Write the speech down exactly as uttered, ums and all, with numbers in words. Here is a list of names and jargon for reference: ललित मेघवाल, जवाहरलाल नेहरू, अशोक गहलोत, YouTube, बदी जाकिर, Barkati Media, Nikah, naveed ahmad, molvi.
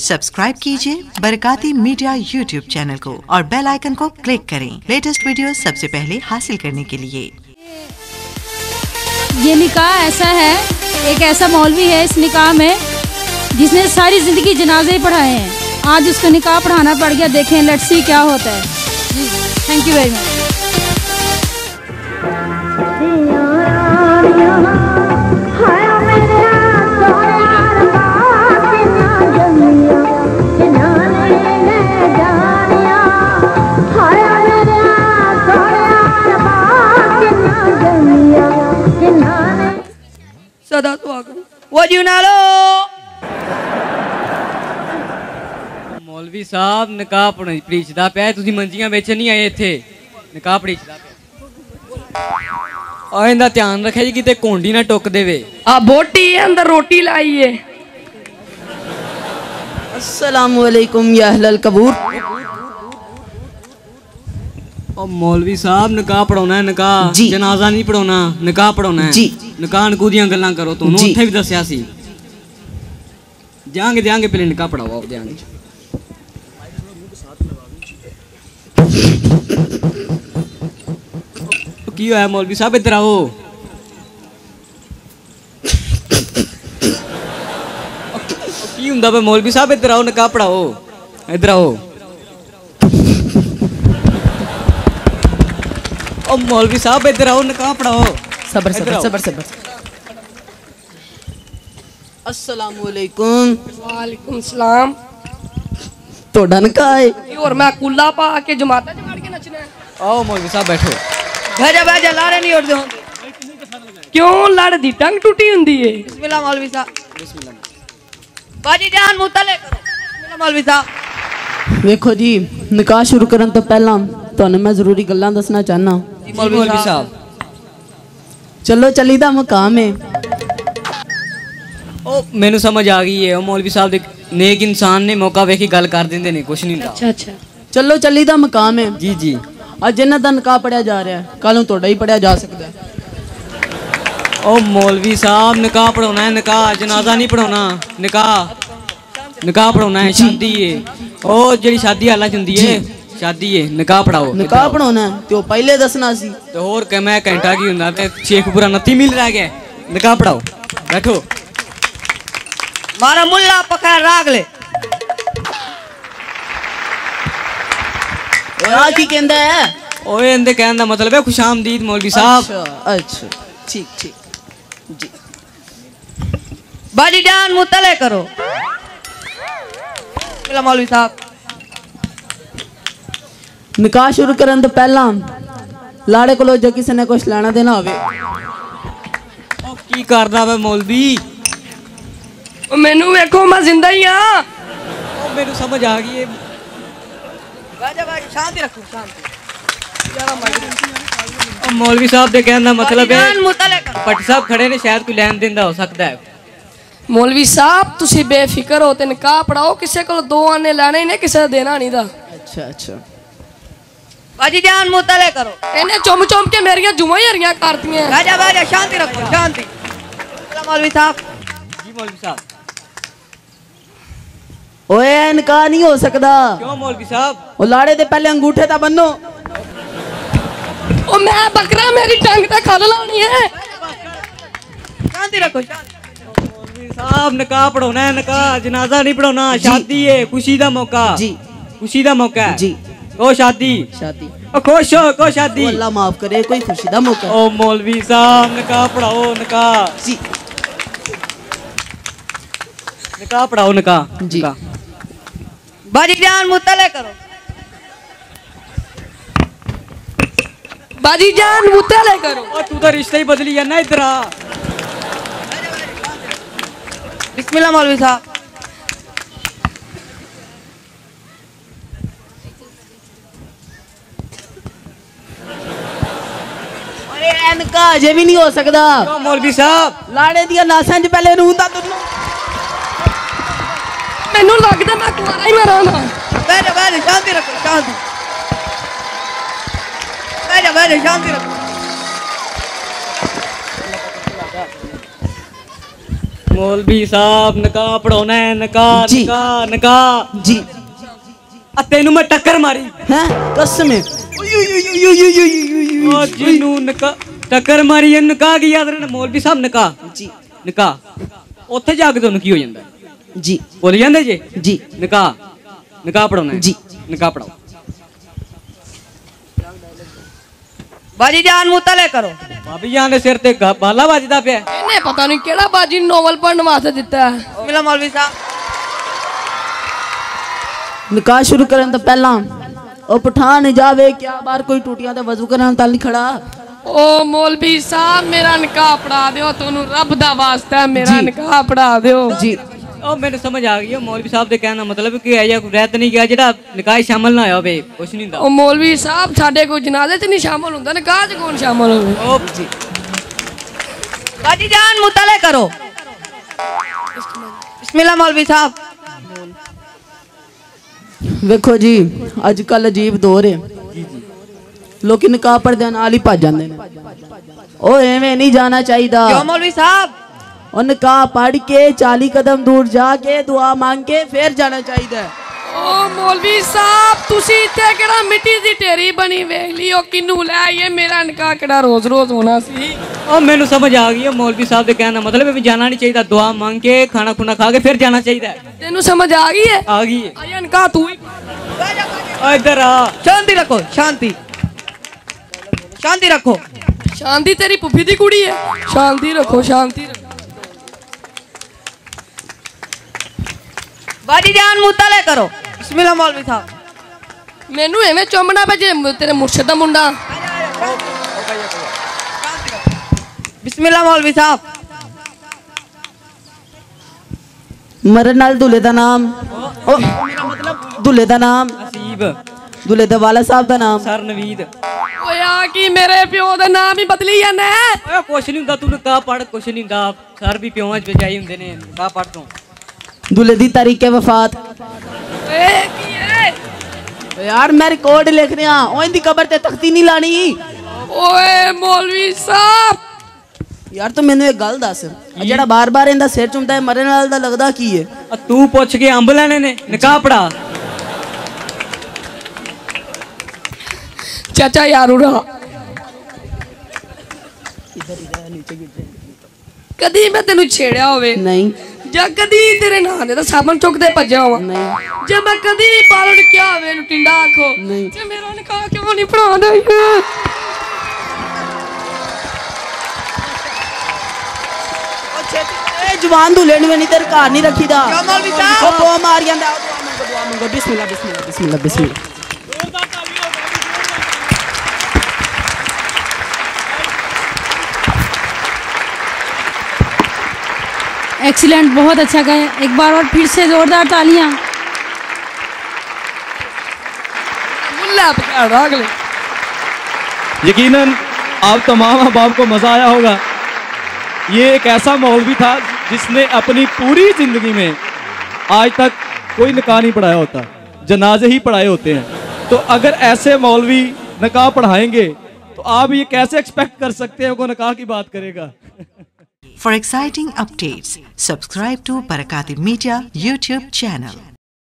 Subscribe कीजिए Barkati media YouTube channel को और बेल आइकन को क्लिक करें लेटेस्ट वीडियो सबसे पहले हासिल करने के लिए। ये निकाह ऐसा है, एक ऐसा मौलवी है इस निकाह में जिसने सारी जिंदगी जनाजे पढ़ाए हैं, आज उसको निकाह पढ़ाना पड़ गया। देखें, लेट्स सी क्या होता है। Thank you very much. What do you know? मौलवी साहब निकाह पढ़ीचदा पे तुसी मंजियां बेचन नहीं आए इत्थे, निकाह पढ़ीचदा पे और इंदा ध्यान रखे जी किते कोंडी ना टुक देवे। आ बोटी अंदर रोटी लाई है। अस्सलामु अलैकुम या अहलल कबूर। ओ मौलवी साहब निकाह पढ़ाना है, निकाह जनाजा नहीं पढ़ाना, निकाह पढ़ाना है जी। निकाह कूदियां गल्लां करो, तुहानू उत्थे भी दस्या सी जांगे जांगे पहले निकाह पढ़ाओ जांगे। की होया मौलवी साहब, इधर आओ। की हुंदा बे मौलवी साहब, इधर आओ, निकाह पढ़ाओ, इधर आओ। ओ मौलवी साहब इधर आओ, निकाह पढ़ाओ। सबर सबर सबर सबर। अस्सलामु अलैकुम। वालेकुम सलाम। तोड़ा निकाह है की और मैं कुल्ला पा के जमाता जमाड़ के नचना है। आओ मौलवी साहब बैठो। भेजा भेजा लारे नहीं उड़ दो। क्यों लड़ दी टंग टूटी हुंदी है। बिस्मिल्लाह मौलवी साहब। बिस्मिल्लाह बाजी जान मुतले करो। बिस्मिल्लाह मौलवी साहब। देखो जी, निकाह शुरू करन तो पहला तुहानू मैं जरूरी गल्लां दसना चाहना। मौलवी साहब चलो चली दा मकाम है। ओ मैनू समझ आ गई है। ओ मौलवी साहब देख, नेक इंसान ने मौका वेखी गल कर देंदे ने, कुछ नहीं। अच्छा अच्छा चलो चली दा मकाम है जी जी। अज इन्हां दा निकाह पढ़िया जा रहा है, कल नूं तुहाडा ही पढ़िया जा सकदा है। ओ मौलवी साहब निकाह पढ़ाना है, निकाह जनाजा नहीं पढ़ाना, निकाह निकाह पढ़ाना है। शादी है, ओ जेड़ी शादी हालत हुंदी है, शादी है, निकाह पढ़ाओ। निकाह पढ़ाना तो पहले दसना सी तो और के मैं घंटा की हुंदा ते शेखपुरा नती मिल रह गया। निकाह पढ़ाओ बैठो। मारा मुल्ला पका राग ले। ओए की कहंदा है? ओए इंदे कहन दा मतलब है खुशामदीद मौलवी साहब। अच्छा ठीक ठीक जी। बाजी जान मुतले करो। बिस्मिल्लाह मौलवी साहब। निकाह शुरू करन तो पहला लाड़े को जो किसी ने कुछ लेना देना होवे। ओ की करदा वे मौलवी, ओ मेनू वेखो मैं जिंदा ही हां। ओ मेनू समझ आ गई है। बाजा बाजी शांति रखो, शांति जरा मौलवी। ओ मौलवी साहब दे कहने दा मतलब है पट साहब खड़े ने, शायद कोई लेन देन दा हो सकदा है। मौलवी साहब तुसी बेफिक्र हो ते निकाह पढ़ाओ, किसी को दो आने लेने ही नहीं, किसी देना नहीं दा। अच्छा अच्छा बाजी जान मुतले करो। इन्हें चुम चुम के मेरिया जुमा ही हरिया करती हैं। राजा बाजा शांति रखो, शांति। मौलवी साहब जी। मौलवी साहब ओए इनका नहीं हो सकता। क्यों मौलवी साहब? ओ लाड़े दे पहले अंगूठे ता बन्नो। ओ मैं बकरा, मेरी टंग ते खल लानी है। शांति रखो, शांति। मौलवी साहब निकाह पढ़ाना है, निकाह जनाजा नहीं पढ़ाना। शादी है, खुशी दा मौका जी, खुशी दा मौका है जी। ओ शादी शादी, ओ खुश हो, को शादी, अल्लाह माफ करे, कोई खुशी दा मौका। ओ मौलवी साहब निकाह पढ़ाओ, निकाह जी, निकाह पढ़ाओ, निकाह जी। बाजी जान मुतले करो। बाजी जान मुतले करो। ओ तू तो रिश्ता ही बदली है ना, इधर आ। बिस्मिल्लाह मौलवी साहब। इनका अजे भी नहीं हो सकता। तो मौलवी साहब लाड़े दिया नासां च पहले रूंदा तुन्नू। मैनू लगदा मैं कुआरा ही मराना। बैठ बैठ शांति रखो, शांति। बैठ बैठ शांति रखो। मौलवी साहब नका पढ़ाना है नका नका नका जी। तेनू मैं टक्कर मारी है कसम जिनू नका टक्कर मारी नका की याद रखना मौलवी साहब नका जी नका ओथे जाके तुहानू की हो जांदा जी बोल जांदे जी जी नका नका पढ़ाना जी नका पढ़ाओ बाजी जान मुतले करो भाभी जान दे सिर ते बाला बाजदा पे इने पता नहीं केड़ा बाजी नोवेल पढ़न वास्ते दिता है मिला मौलवी साहब निकाह शुरू करन तो पहला ओ पठान जावे क्या बार कोई टूटियां ते वजू करन तल नहीं खड़ा ओ मौलवी साहब मेरा निकाह पढ़ा दियो तन्नू रब दा वास्ता है मेरा निकाह पढ़ा दियो जी ओ मैंने समझ आ गई मौलवी साहब दे कहना मतलब कि ऐसा कोई रहत नहीं गया जेड़ा निकाह शामिल ना होया होवे कुछ नहीं हुंदा ओ मौलवी साहब साडे कोई जनाजे च नहीं शामिल हुंदा निकाह च कौन शामिल होवे ओ जी बाजी जान मुतले करो बिस्मिल्लाह मौलवी साहब देखो जी आजकल अजीब दौर है लोग निकाह पढ़दे नाल ही भज जांदे ने ओ एवें नहीं जाना चाहिदा क्यों मौलवी साहब उनका पढ़ के चालीस कदम दूर जाके दुआ मांग के फिर जाना चाहिए ओ मौलवी साहब तुसी इत्थे केड़ा मिट्टी दी ढेरी बनी वेख लियो किन्नू ले ये मेरा निकाह केड़ा रोज रोज होना सी ओ मैनू समझ आ गई मौलवी साहब दे कहना मतलब है भी जाना नहीं चाहिए दुआ मांग के खाना खुना खा के फिर जाना चाहिए तेनू समझ आ गई है आ गई है अरे निकाह तू ही आ इधर आ शांति रखो शांति शांति रखो शांति तेरी पुफी दी कुड़ी है शांति रखो शांति बाजी जान मुतले करो बिस्मिल्लाह मौलवी साहब मेनू एवें चुमना पे जे तेरे मुर्शद दा मुंडा बिस्मिल्लाह मौलवी साहब मरन नाल दूल्हे दा नाम ओ मेरा मतलब दूल्हे दा नाम नसीब दूल्हे दा वाला साहब दा नाम सर नवीद ओ यार की मेरे प्यो दा नाम ही बदली जाना है ओ कुछ नहीं हुंदा तू निकाह पढ़ कुछ नहीं हुंदा सर भी प्योआं च बचाई हुंदे ने निकाह पढ़ तू दूल्हे दी तारीख वफात यार मैं रिकॉर्ड लिख रहा ओ इंदी कब्र ते तख्ती नहीं लानी ओए मौलवी साहब यार तो मैनू एक गल दस जेड़ा बार-बार इंदा सिर चुमदा है मरने वाले दा लगदा की है तू पूछ के अंब लेने ने निकाह पड़ा चाचा यार उड़ा इधर इधर नीचे गिर कदी मैं तेनू छेड़िया होवे नहीं जब कदी तेरे नाम दे तो साबन चौक दे पज्या हुआ नहीं जब मैं कदी बालों ने क्या वे लुटिंडा आँखों नहीं जब मेरा ने कहा कि वो नहीं पढ़ा नहीं है जुबान दूल्हे ने नहीं तेरे कार नहीं रखी था वो दुआ मार गया था दुआ मंगो बिस्मिल्लाह बिस्मिल्लाह बिस्मिल्लाह बिस्मिल्लाह एक्सीलेंट बहुत अच्छा गाया एक बार और फिर से जोरदार तालियां यकीनन आप तमाम अहबाब को मज़ा आया होगा। ये एक ऐसा मौलवी था जिसने अपनी पूरी ज़िंदगी में आज तक कोई निकाह नहीं पढ़ाया होता, जनाजे ही पढ़ाए होते हैं। तो अगर ऐसे मौलवी निकाह पढ़ाएंगे तो आप ये कैसे एक्सपेक्ट कर सकते हैं वो निकाह की बात करेगा। For exciting updates, subscribe to Barkati Media YouTube channel.